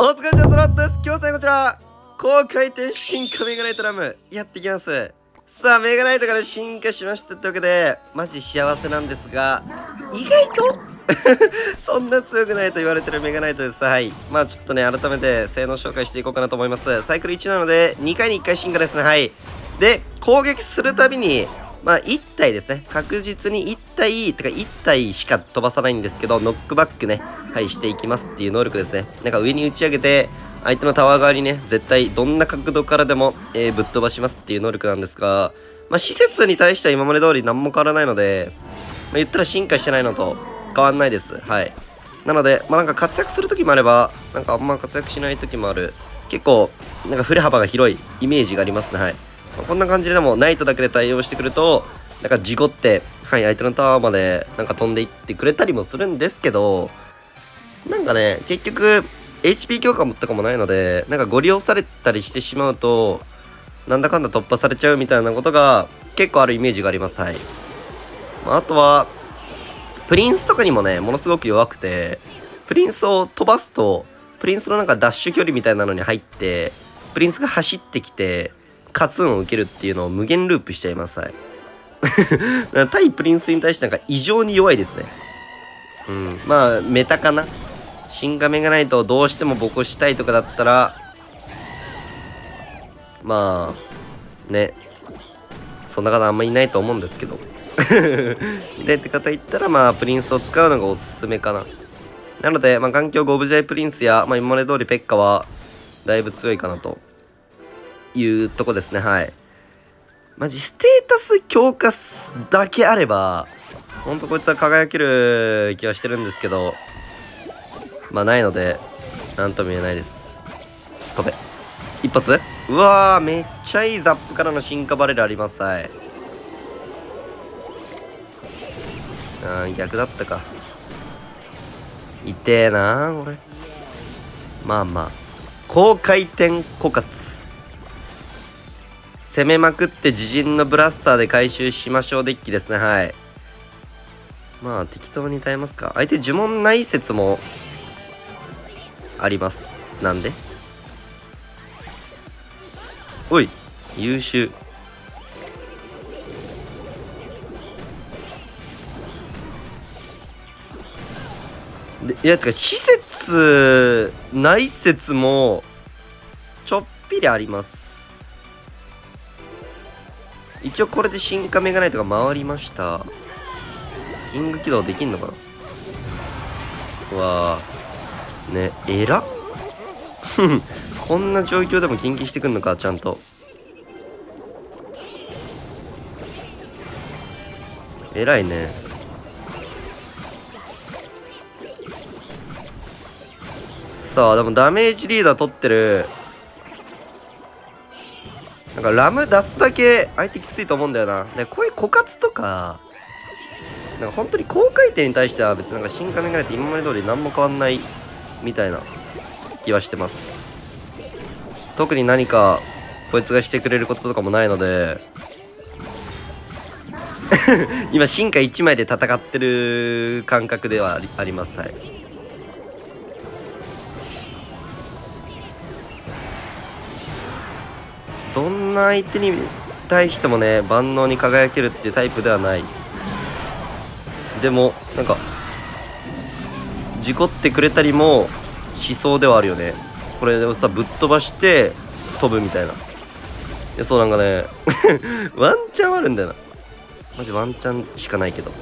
お疲れ様です。今日はこちら、高回転進化メガナイトラムやっていきます。さあ、メガナイトから進化しましたってわけで、マジ幸せなんですが、意外とそんな強くないと言われてるメガナイトです。はい。まあちょっとね、改めて性能紹介していこうかなと思います。サイクル1なので、2回に1回進化ですね。はい。で、攻撃するたびに、まあ1体ですね。確実に1体しか飛ばさないんですけど、ノックバックね、はい、していきますっていう能力ですね。なんか上に打ち上げて、相手のタワー側にね、絶対どんな角度からでも、ぶっ飛ばしますっていう能力なんですが、まあ施設に対しては今まで通り何も変わらないので、まあ、言ったら進化してないのと変わんないです。はい。なので、まあなんか活躍する時もあれば、なんかあんま活躍しない時もある。結構、なんか振れ幅が広いイメージがありますね。はい。まあ、こんな感じでもナイトだけで対応してくると、なんか事故って、はい、相手のタワーまでなんか飛んでいってくれたりもするんですけど、なんかね、結局、HP 強化もとかもないので、なんかご利用されたりしてしまうと、なんだかんだ突破されちゃうみたいなことが結構あるイメージがあります。はい。まあ、あとは、プリンスとかにもね、ものすごく弱くて、プリンスを飛ばすと、プリンスのなんかダッシュ距離みたいなのに入って、プリンスが走ってきて、カツンを受けるっていうのを無限ループしちゃいます。はい。対プリンスに対してなんか異常に弱いですね。うん。まあ、メタかな。進化メガナイトをどうしてもボコしたいとかだったら、まあ、ね。そんな方あんまいないと思うんですけど。で、って方言ったら、まあ、プリンスを使うのがおすすめかな。なので、まあ、環境5分 J プリンスや、まあ、今まで通りペッカは、だいぶ強いかなと。いうとこですね、はい。マジ、ステータス強化だけあれば、ほんとこいつは輝ける気はしてるんですけど、まあないので、なんとも言えないです。飛べ。一発？うわー、めっちゃいいザップからの進化バレルあります、はい。逆だったか。痛えなー、これ。まあまあ。高回転枯渇。攻めまくって自陣のブラスターで回収しましょうデッキですね。はい。まあ適当に耐えますか。相手呪文ない説もあります。なんでおい優秀。でいやてか施設ない説もちょっぴりあります。一応これで進化メガナイトが回りました。キング起動できんのかな？うわぁ。ね、えらっ。こんな状況でも禁忌してくんのか、ちゃんと。えらいね。さあ、でもダメージリーダー取ってる。なんかラム出すだけ相手きついと思うんだよな。でこういう枯渇とか、なんか本当に高回転に対しては別になんか進化メガナイト今まで通り何も変わんないみたいな気はしてます。特に何かこいつがしてくれることとかもないので今進化1枚で戦ってる感覚ではあります。はい。どんな相手に対してもね、万能に輝けるっていうタイプではない。でもなんか事故ってくれたりもしそうではあるよね。これをさぶっ飛ばして飛ぶみたいな。いやそうなんかねワンチャンあるんだよな。マジワンチャンしかないけど。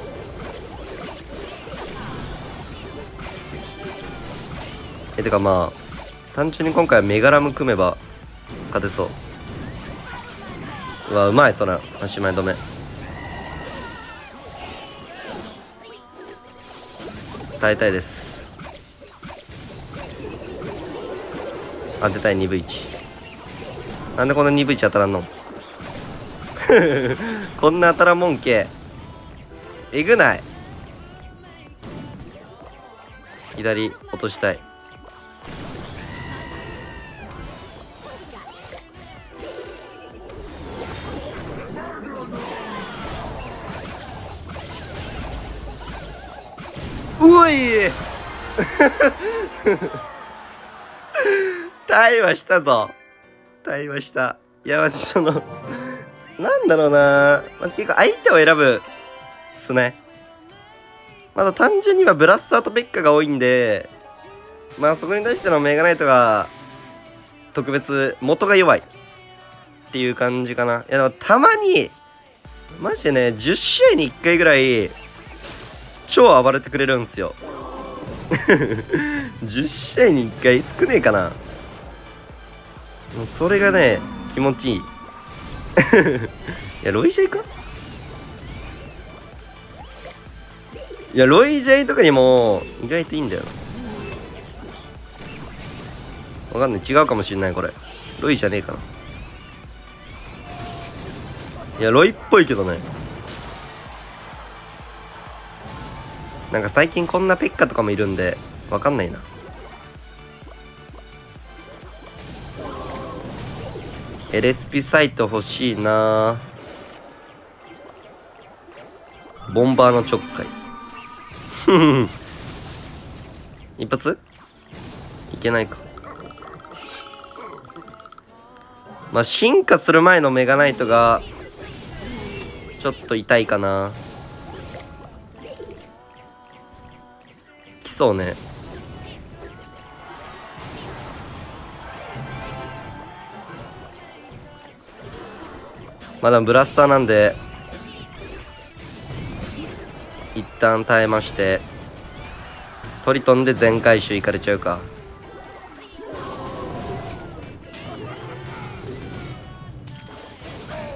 てかまあ単純に今回はメガラム組めば勝てそう。うわうまい。そら足前止め耐えたいです。当てたい 2V1。 なんでこんな 2V1 当たらんのこんな当たらんもんけえぐない。左落としたい。うわい対話したぞ。対話した。いや、マジその、なんだろうな。マジ結構相手を選ぶっすね。まだ単純にはブラスターとベッカが多いんで、まあそこに対してのメガナイトが、特別、元が弱い。っていう感じかな。いや、でもたまに、マジでね、10試合に1回ぐらい、超暴れてくれるんですよ。10試合に1回少ねえかな。もうそれがね、気持ちいい。いや、ロイジェイか？いや、ロイジェイとかにも、意外といいんだよな。わかんない。違うかもしんない、これ。ロイじゃねえかな。いや、ロイっぽいけどね。なんか最近こんなペッカとかもいるんで、わかんないな。レシピサイト欲しいな。ボンバーのちょっかい。一発？いけないか。まあ、進化する前のメガナイトが、ちょっと痛いかな。来そうね。まだブラスターなんで一旦耐えまして、トリトンで全回収いかれちゃうか。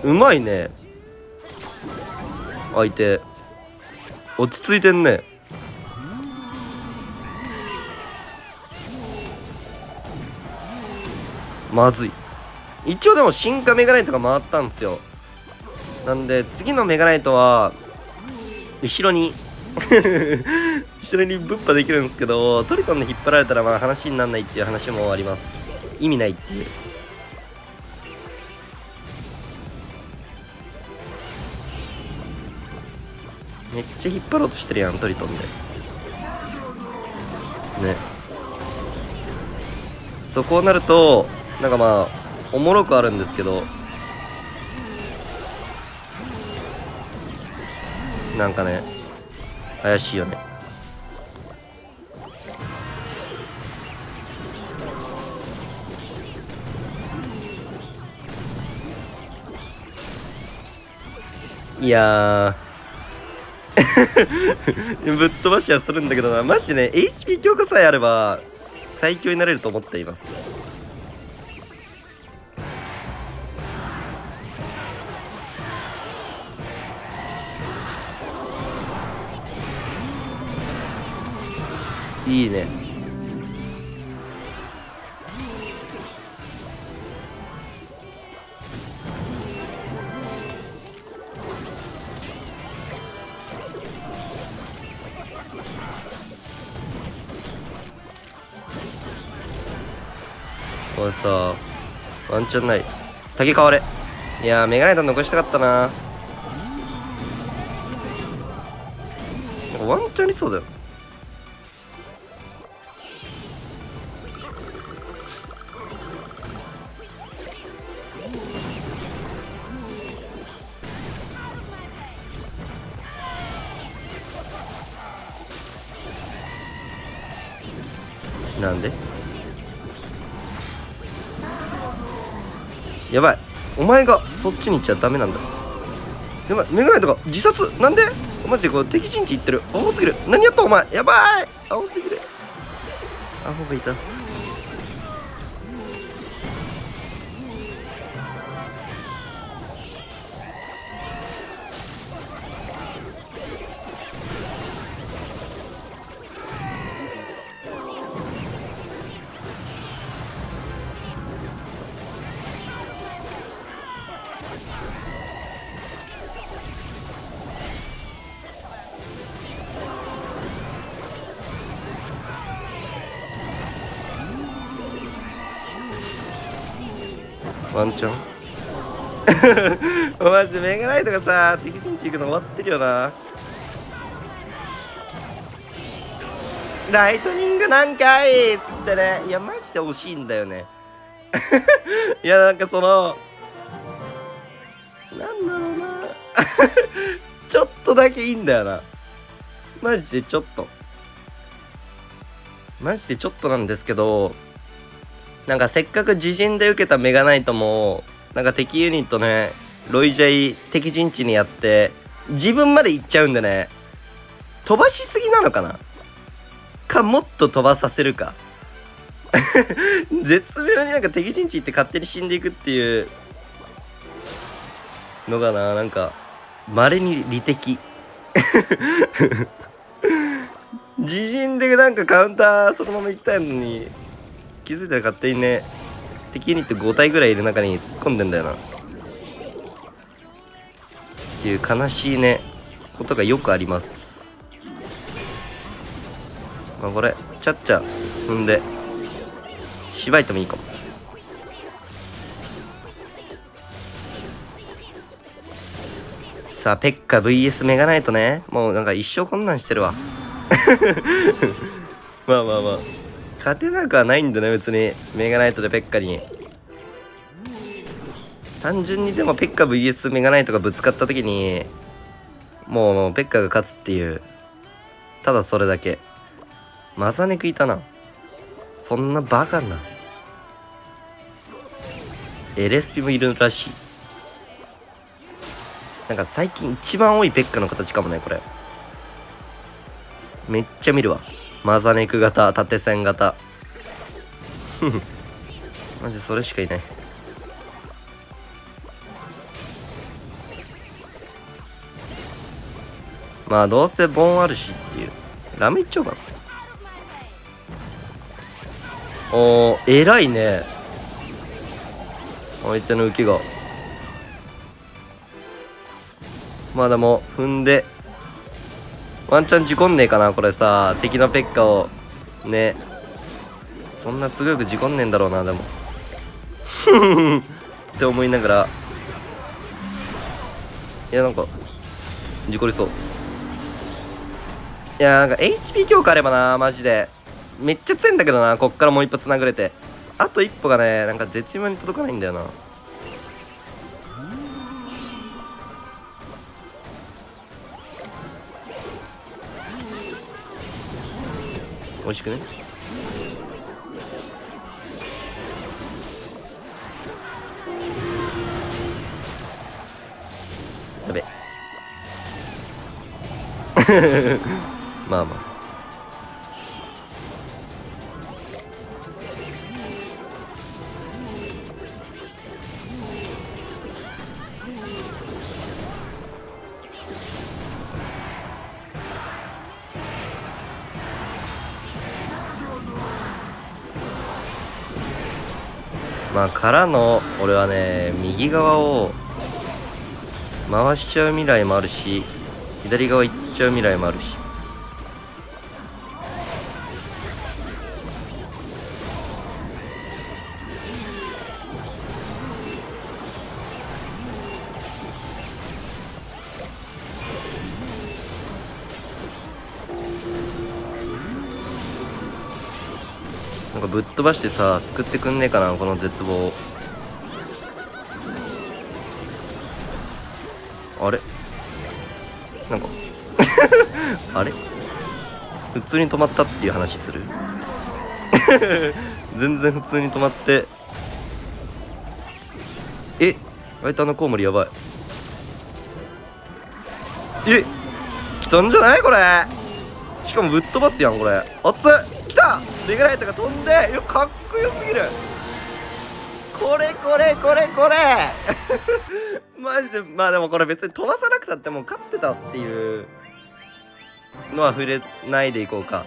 うまいね、相手落ち着いてんね。まずい。一応でも進化メガナイトが回ったんですよ。なんで次のメガナイトは後ろに後ろにぶっぱできるんですけど、トリコンで引っ張られたらまあ話になんないっていう話もあります。意味ないっていう。めっちゃ引っ張ろうとしてるやん、トリトンでね。そこになるとなんかまあおもろくあるんですけど、なんかね怪しいよね。いやぶっ飛ばしはするんだけどな。マジでね HP 強化さえあれば最強になれると思っています。いいね。これさ、ワンチャンない。竹変われ。いやー、メガネタ残したかったな。ワンチャンありそうだよ。なんでやばい、お前がそっちに行っちゃダメなんだ。やばい、メガナイトが自殺。なんでマジでこう敵陣地行ってる。アホすぎる。何やったお前。やばい、アホすぎる。アホがいた。ワンチャンマジでメガナイトがさ、敵陣地行くの終わってるよな。ライトニングなんかいっつってね。いやマジで惜しいんだよねいやなんかそのなんだろうなちょっとだけいいんだよな、マジでちょっと、マジでちょっとなんですけど、なんかせっかく自陣で受けたメガナイトもなんか敵ユニットねロイジャイ敵陣地にやって自分まで行っちゃうんでね、飛ばしすぎなのかな、かもっと飛ばさせるか絶妙になんか敵陣地行って勝手に死んでいくっていうのがな、なんか稀に利敵自陣でなんかカウンターそのまま行ったのに気づいたら勝手にね敵ユニット5体ぐらいいる中に突っ込んでんだよなっていう悲しいねことがよくあります。まあこれちゃっちゃ踏んでしばいてもいいかも。さあペッカ VS メガナイトね、もうなんか一生こんなんしてるわまあまあまあ勝てなくはないんだね別にメガナイトでペッカに。単純にでもペッカ VS メガナイトがぶつかった時にもうペッカが勝つっていう、ただそれだけ。マザネクいたな、そんなバカな。エレスピもいるらしい。なんか最近一番多いペッカの形かもねこれ。めっちゃ見るわマザネク型縦線型マジそれしかいない。まあどうせボンあるしっていう、ラメいっちゃおうかな。おー、偉いね相手の受けが。まあでも踏んでワンチャン事故んねえかなこれさ、敵のペッカをね、そんな都合よく事故んねえんだろうなでもって思いながら、いやなんか事故りそう。いやなんか HP 強化あればなマジでめっちゃ強いんだけどな。こっからもう一歩つなぐれて、あと一歩がねなんか絶妙に届かないんだよな。おいしくね。やべまあまあまあからの俺はね右側を回しちゃう未来もあるし、左側行っちゃう未来もあるし、なんかぶっ飛ばしてさ救ってくんねえかなこの絶望。あれなんかあれ普通に止まったっていう話する全然普通に止まって、え相手のコウモリやばい、え来たんじゃないこれ。しかもぶっ飛ばすやんこれ、熱っ来たメガナイトが飛んで、かっこよすぎるこれこれこれこれマジで。まあでもこれ別に飛ばさなくたってもう勝ってたっていうのは触れないでいこうか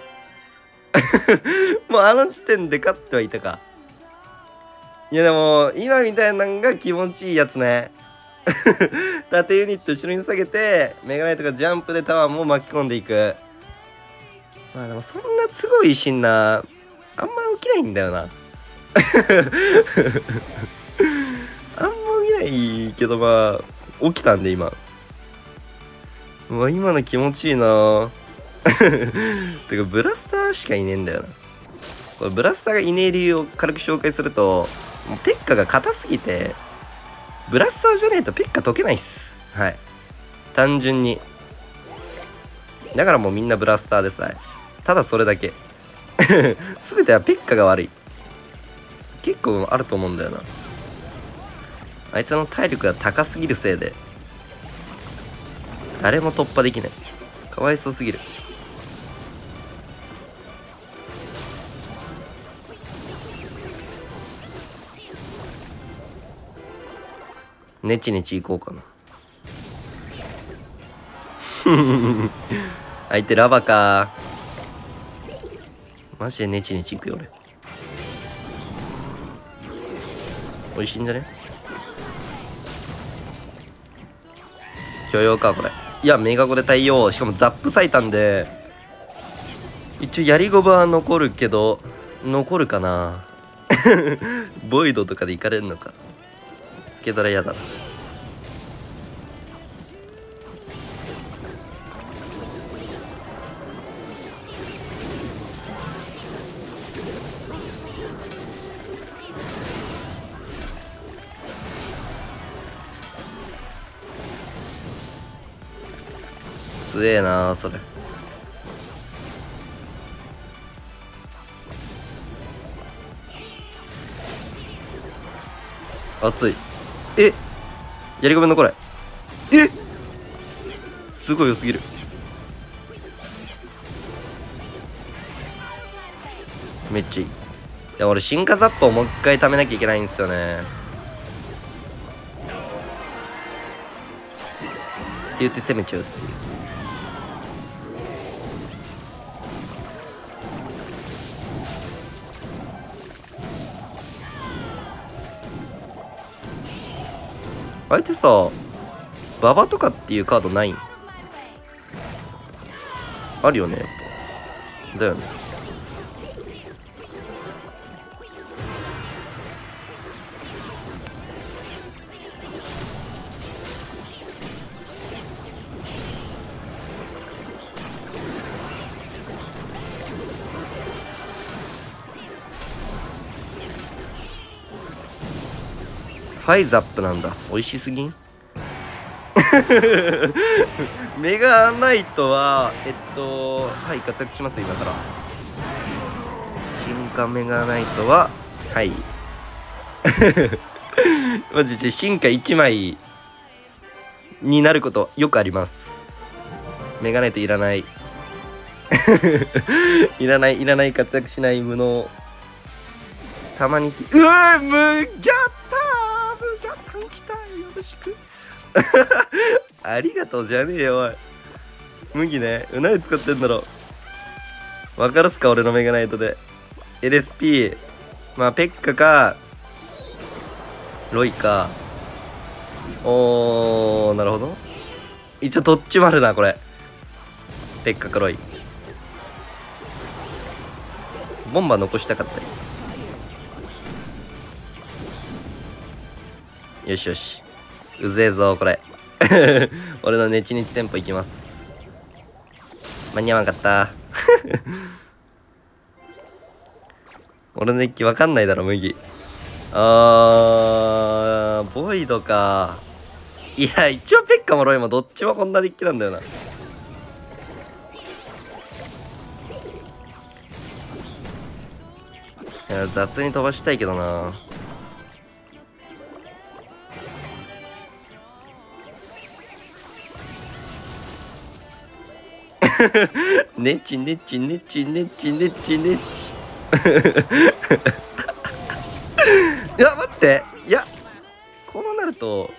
もうあの時点で勝ってはいたか。いやでも今みたいなのが気持ちいいやつね縦ユニット後ろに下げてメガナイトがジャンプでタワーも巻き込んでいく。まあでもそんなすごいシーンなあんま起きないんだよなあんま起きないけどまあ起きたんで今。うわ今の気持ちいいな。てかブラスターしかいねえんだよな。これブラスターがいねえ理由を軽く紹介すると、もうペッカが硬すぎてブラスターじゃねえとペッカ解けないっす。はい、単純に。だからもうみんなブラスターでさえ、ただそれだけ。全てはペッカが悪い。結構あると思うんだよな。あいつの体力が高すぎるせいで誰も突破できない。かわいそうすぎる。ネチネチ行こうかな。相手ラバか。マジでネチネチいくよ俺。おいしいんじゃね？許容かこれ。いやメガゴで対応。しかもザップ咲いたんで一応やりゴバは残るけど、残るかな。ボイドとかでいかれるのか。スケドラ嫌だな。強えなそれ。熱い。え、やり込めんのこれ。え、すごい良すぎる。めっちゃいい。いや俺進化ザップをもう一回貯めなきゃいけないんですよね。って言って攻めちゃうっていう。相手さ、ババとかっていうカードないん？あるよねやっぱ。だよね。ファイザップなんだ。美味しすぎん。メガナイトははい活躍します今から。進化メガナイトははい。マジで進化1枚になることよくあります。メガナイトいらない。いらない、いらない。活躍しない無能。たまにうわーむぎゃありがとうじゃねえよおい。麦ね、何使ってんだろう。わかるっすか俺のメガナイトで LSP。 まあペッカかロイか。おーなるほど。一応どっちもあるなこれ。ペッカかロイ。ボンバー残したかったり。よしよし、うぜえぞこれ。俺のネチネチテンポいきます。間に合わんかった。俺のデッキわかんないだろ麦。あーボイドか。いや一応ペッカもロイもどっちもこんなデッキなんだよな。いや雑に飛ばしたいけどな。ネチネチネチネチネチネチ。いや待って、いやこうなると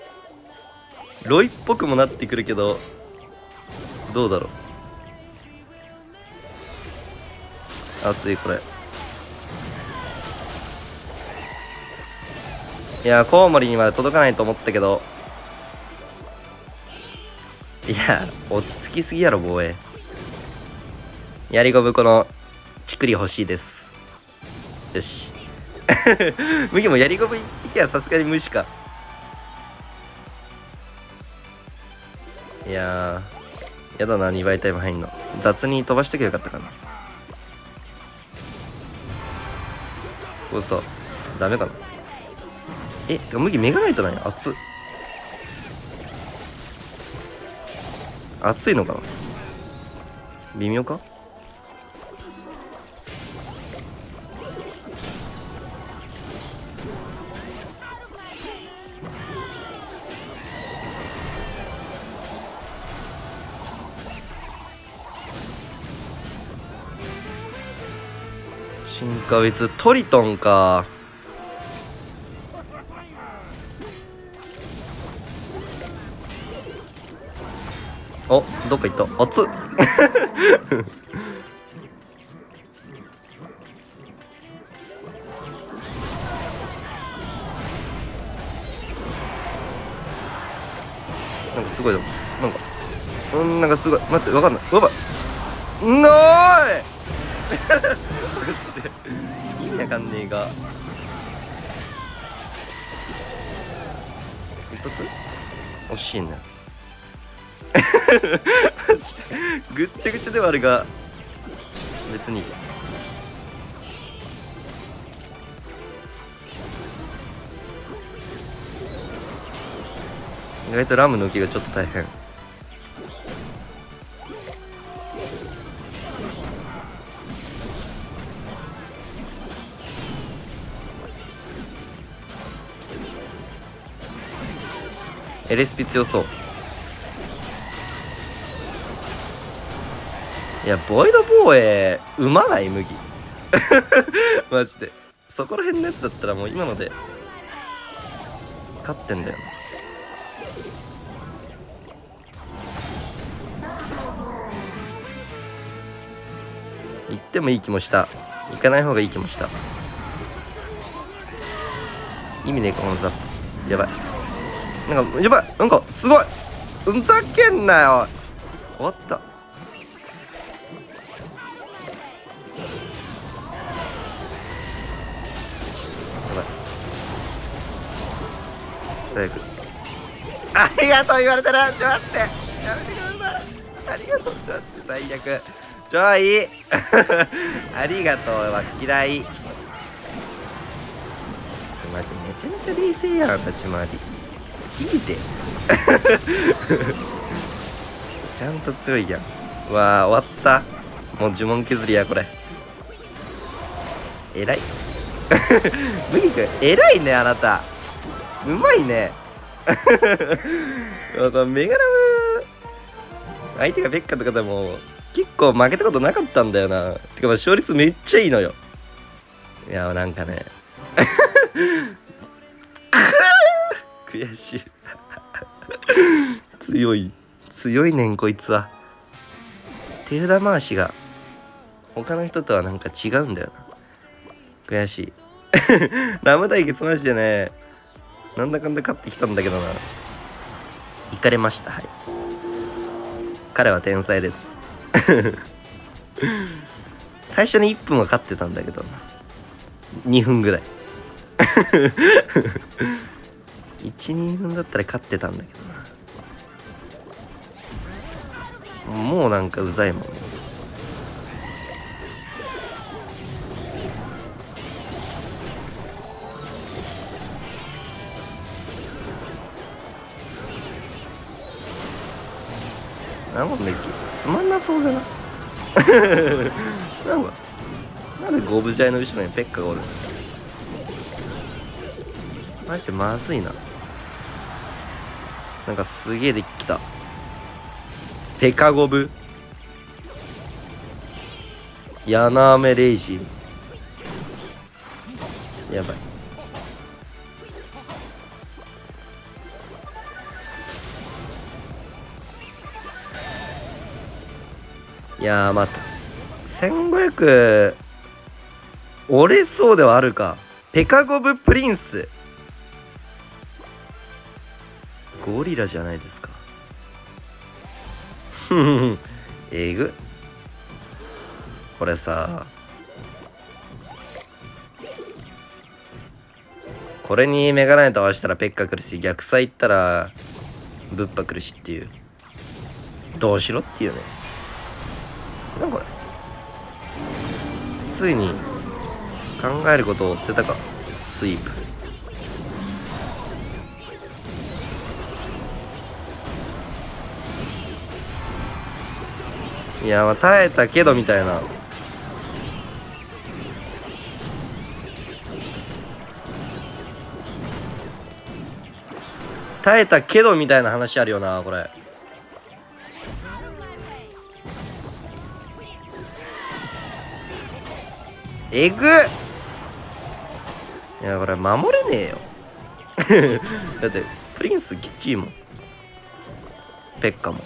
ロイっぽくもなってくるけど、どうだろう。熱いこれ。いやコウモリにまで届かないと思ったけど、いや落ち着きすぎやろ防衛。やりゴムこのチクリ欲しいです。よし。麦もやりゴムいけばさすがに無視か。いややだな、2倍タイム入んの。雑に飛ばしときゃよかったかな。嘘、ダメかな。え、てか麦メガナイトなんや。熱い、熱いのかな。微妙か。進化ウィズトリトンか。お、どっか行った。熱っなんかすごいぞ。なんかなんかすごい。待って、わかんない。うわばんーいマジで意味わかんねえが一発惜しいなぐっちゃぐちゃではあるが別にいい。意外とラムの受けがちょっと大変。エレスピ強そう。いや、ボイド防衛生まない麦マジでそこら辺のやつだったらもう今ので勝ってんだよな。行ってもいい気もした、行かない方がいい気もした。意味ねえかこのザップ。やばい、なんかやばい、なんかすごい、うんざけんなよ。終わった。最悪。ありがとう言われたら、ちょっと待って、やめてください。ありがとう、ちょっと待って、最悪。ちょいありがとうは嫌い。マジめちゃめちゃ冷静やな、立ち回りいいでちゃんと強いやん。わあ、終わった。もう呪文削りやこれ。えらいムギ君えらいね、あなたうまいねメガラム相手がベッカとかでも結構負けたことなかったんだよな。てかまあ勝率めっちゃいいのよ。いやなんかね悔しい強いねんこいつは。手札回しが他の人とはなんか違うんだよな。悔しいラム対決マジでね、なんだかんだ勝ってきたんだけどな。いかれました。はい、彼は天才です最初に1分は勝ってたんだけどな、2分ぐらい12分だったら勝ってたんだけどな。もうなんかうざいもん。なんかつまんなそうじゃななんかなんでゴブジャイの後ろにペッカがおるの。マジでまずいな。なんかすげえできた。ペカゴブヤナーメレイジやばい。いやー待った、1500折れそうではあるか。ペカゴブプリンスゴリラじゃないですかえぐ。これさ、これにメガナイト合わせたらペッカ来るし、逆サイ行ったらブッパ来るしっていう、どうしろっていうね。なんこれ、ついに考えることを捨てたか。スイープいやまあ耐えたけどみたいな。耐えたけどみたいな話あるよなこれ。えぐっ、いやこれ守れねえよだってプリンスきついもん、ペッカも。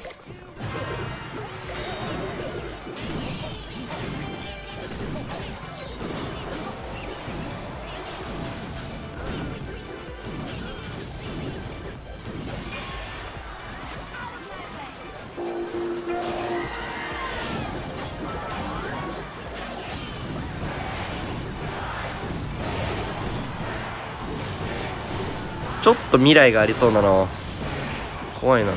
ちょっと未来がありそうなの怖いな。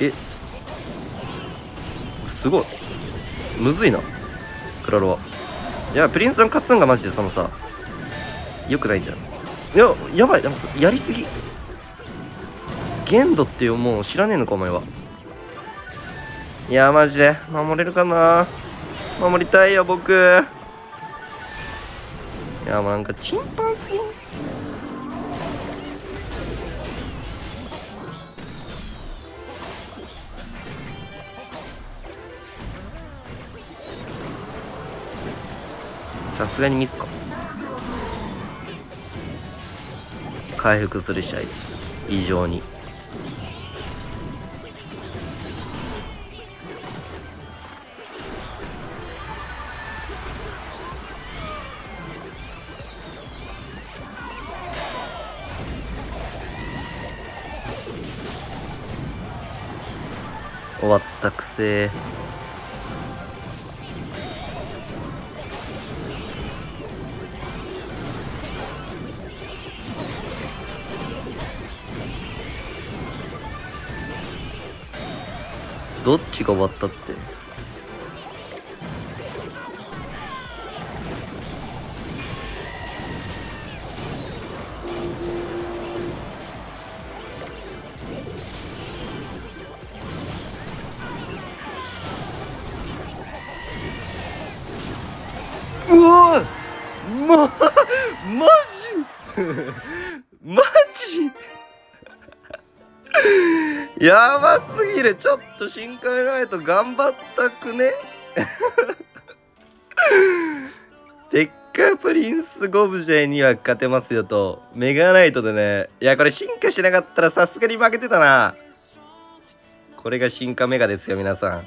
え、すごいむずいなクラロワ。いやプリンスの勝つんがマジでそのさよくないんだよ。いややばい、やりすぎ。限度っていうもう知らねえのかお前は。いやマジで守れるかな。守りたいよ僕。いやもうなんかチンパンすぎん。さすがにミスか。回復するしあいつ異常に。終わったくせー。どっちが終わったって。うわーマジマジやばすぎる。ちょっと新カメライト頑張ったくねでっかプリンスゴブジェには勝てますよとメガナイトでね。いやこれ進化しなかったらさすがに負けてたな。これが進化メガですよ皆さん。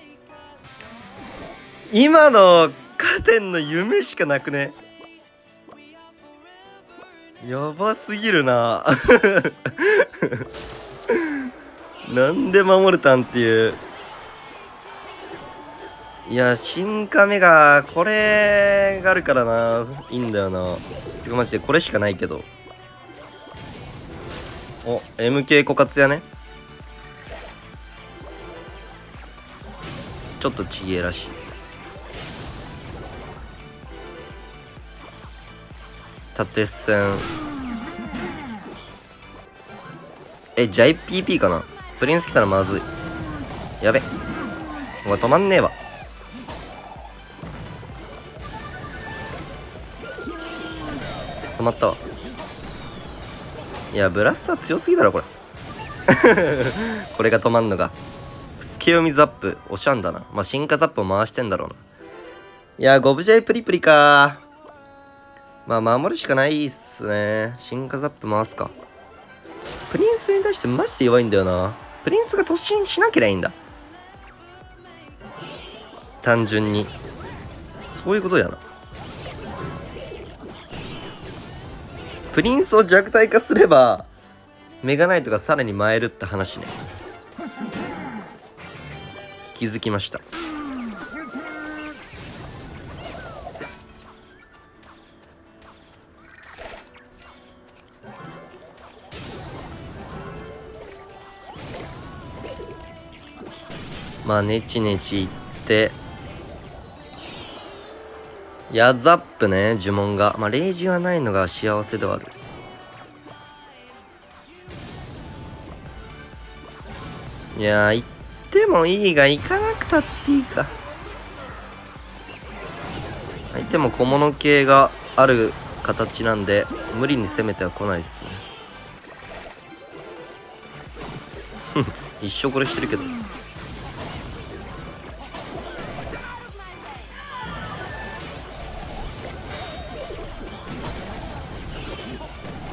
今の勝てんの夢しかなくね。やばすぎるななんで守れたんっていう。いや進化メガこれがあるからないいんだよな。てかマジでこれしかないけど。お MK 枯渇やね。ちょっとちげえらしい。縦線えジャイ PP かな。プリンス来たらまずい。やべお前止まんねえわ。止まったわ。いやブラスター強すぎだろこれこれが止まんのが隙読みザップおしゃんだな。まあ進化ザップを回してんだろうな。いやゴブジャイプリプリかー。まあ守るしかないっすね。進化ザップ回すか。プリンスに対してマジで弱いんだよな。プリンスが突進しなければいいんだ単純に。そういうことやな。プリンスを弱体化すればメガナイトがさらに舞えるって話ね。気づきました。まあネチネチいって、ヤザップね、呪文がまあレイジはないのが幸せではある。いやー行ってもいいが、行かなくたっていいか。相手も小物系がある形なんで無理に攻めては来ないっすね。一生これしてるけど、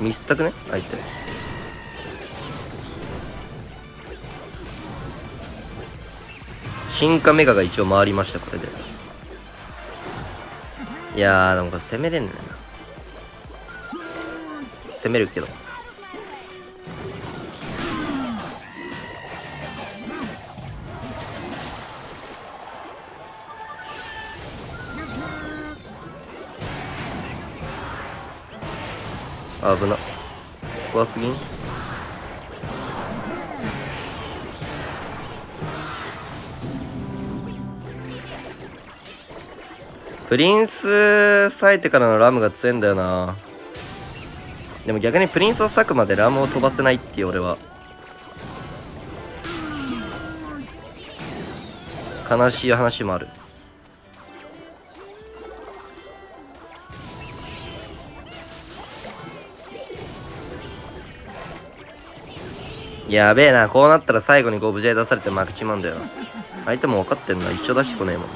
ミスったくね相手。進化メガが一応回りましたこれで。いやーでもこれ攻めれんねんな。攻めるけど危な、怖すぎん。プリンス割いてからのラムが強いんだよな。でも逆にプリンスを割くまでラムを飛ばせないっていう俺は悲しい話もある。やべえな、こうなったら最後にゴブジェイ出されて負けちまうんだよな。相手も分かってんな、一緒出してこねえもん。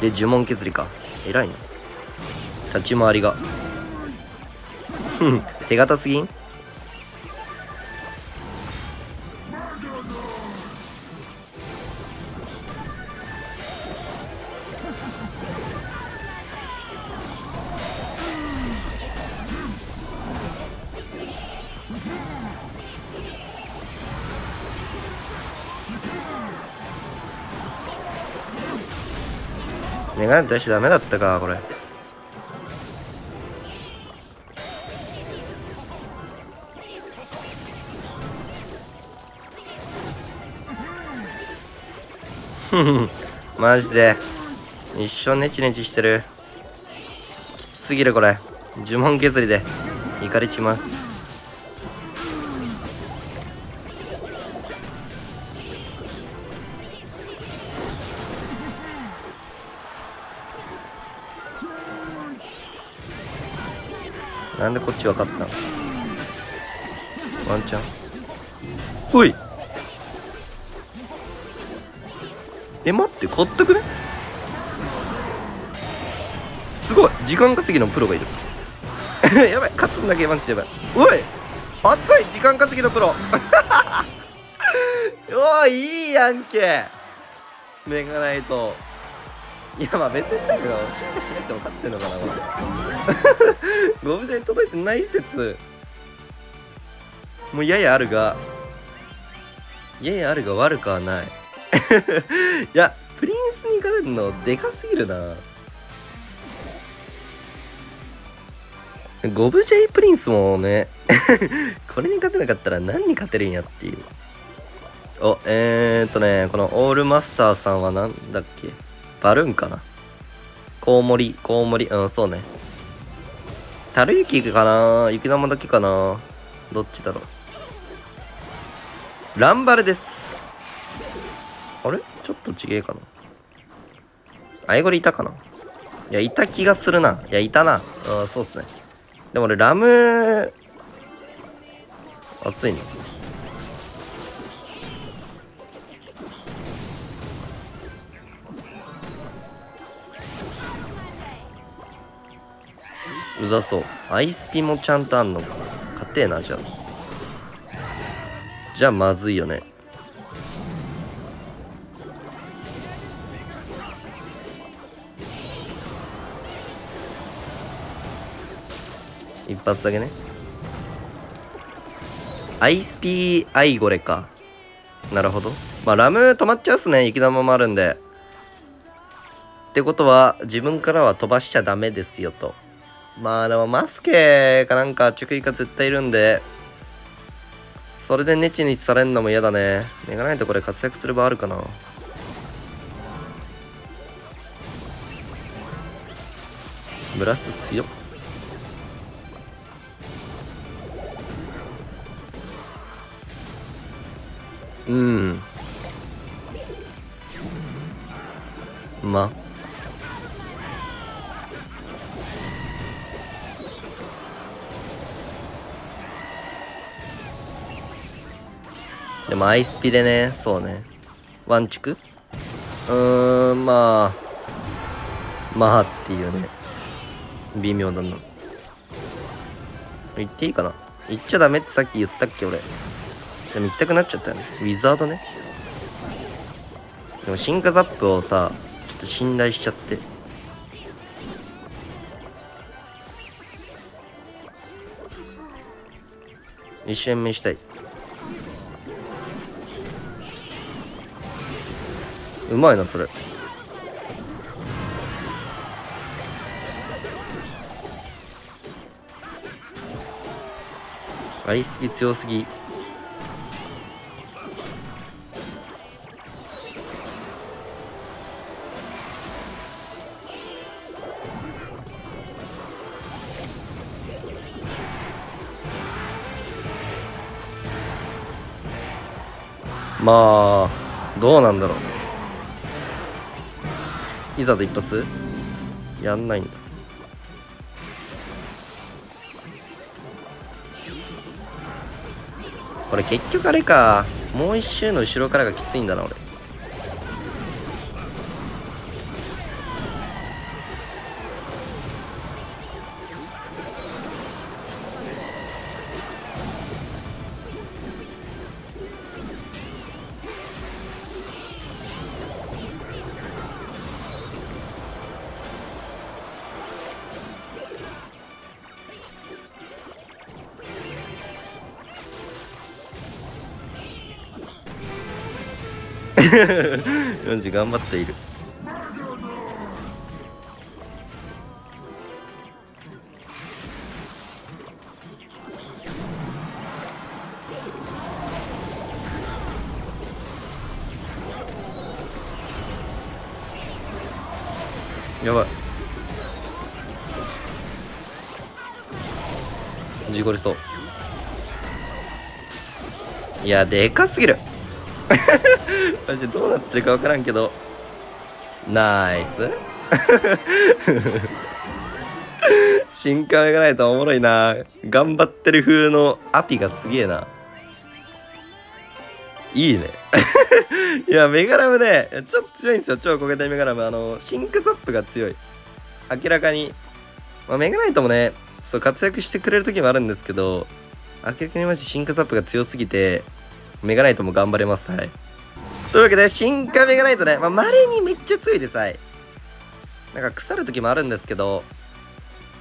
で呪文削りか、偉いな立ち回りが。手堅すぎん。メガネ出しダメだったかこれ。マジで一生ネチネチしてる。きつすぎるこれ。呪文削りでいかれちまう。なんでこっち分かったの。ワンチャン。ほい。え、待って、買ったくね。すごい、時間稼ぎのプロがいる。やばい、勝つんだけ、マジでやばい。おい。熱い、時間稼ぎのプロ。おい、いいやんけ。メガナイト。いやまあ別にしたけど、進化しなくても勝ってんのかなこれ。ゴブジェイ届いてない説もうややあるが、ややあるが悪くはない。いやプリンスに行かれるのでかすぎるな。ゴブジェイプリンスもね。これに勝てなかったら何に勝てるんやっていう。おこのオールマスターさんはなんだっけ、バルーンかな、コウモリ、コウモリ、うんそうね、タルユキかな、雪玉だけかな、どっちだろう。ランバルです。あれちょっとちげえかな、アイゴリいたかな、いやいた気がするな、いやいたな、うんそうっすね。でも俺ラム熱いね。うざそう。アイスピもちゃんとあんのか。勝てえな、じゃあ。じゃあ、まずいよね。一発だけね。アイスピアイゴレか。なるほど。まあ、ラム止まっちゃうっすね。雪玉もあるんで。ってことは、自分からは飛ばしちゃダメですよと。まあでもマスケかなんかチュクイカ絶対いるんで、それでネチネチされんのも嫌だね。メガナイトこれ活躍する場あるかな。ブラスト強っ。うん。まあ。でもアイスピでね、そうね。ワンチク？まあ。まあっていうね。微妙だな。行っていいかな？行っちゃダメってさっき言ったっけ俺。でも行きたくなっちゃったよね。ウィザードね。でも進化ザップをさ、ちょっと信頼しちゃって。一瞬目したい。うまいなそれ。アイスピ強すぎ。まあどうなんだろう。いざと一発やんないんだ。これ結局あれか、もう一周の後ろからがきついんだな俺。40頑張っている。やばい、事故りそう。いやでかすぎる。マジでどうなってるか分からんけどナイス。進化メガナイトおもろいな。頑張ってる風のアピがすげえな。いいね。いやメガラムねちょっと強いんですよ。超焦げたいメガラム、進化ザップが強い明らかに。まあ、メガナイトもねそう活躍してくれる時もあるんですけど、明らかにマジ進化ザップが強すぎてメガナイトも頑張れます。はい。というわけで、進化メガナイトね、まれにめっちゃ強いです。はい。なんか腐る時もあるんですけど、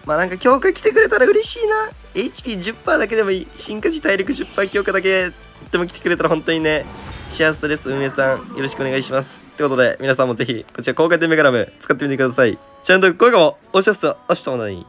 まあなんか強化来てくれたら嬉しいな。HP10% だけでもいい。進化時体力 10% 強化だけでも来てくれたら本当にね、幸せです。運営さん、よろしくお願いします。ってことで、皆さんもぜひ、こちら高回転メガラム使ってみてください。チャンネル登録、高評価も、お知らせとおしともない。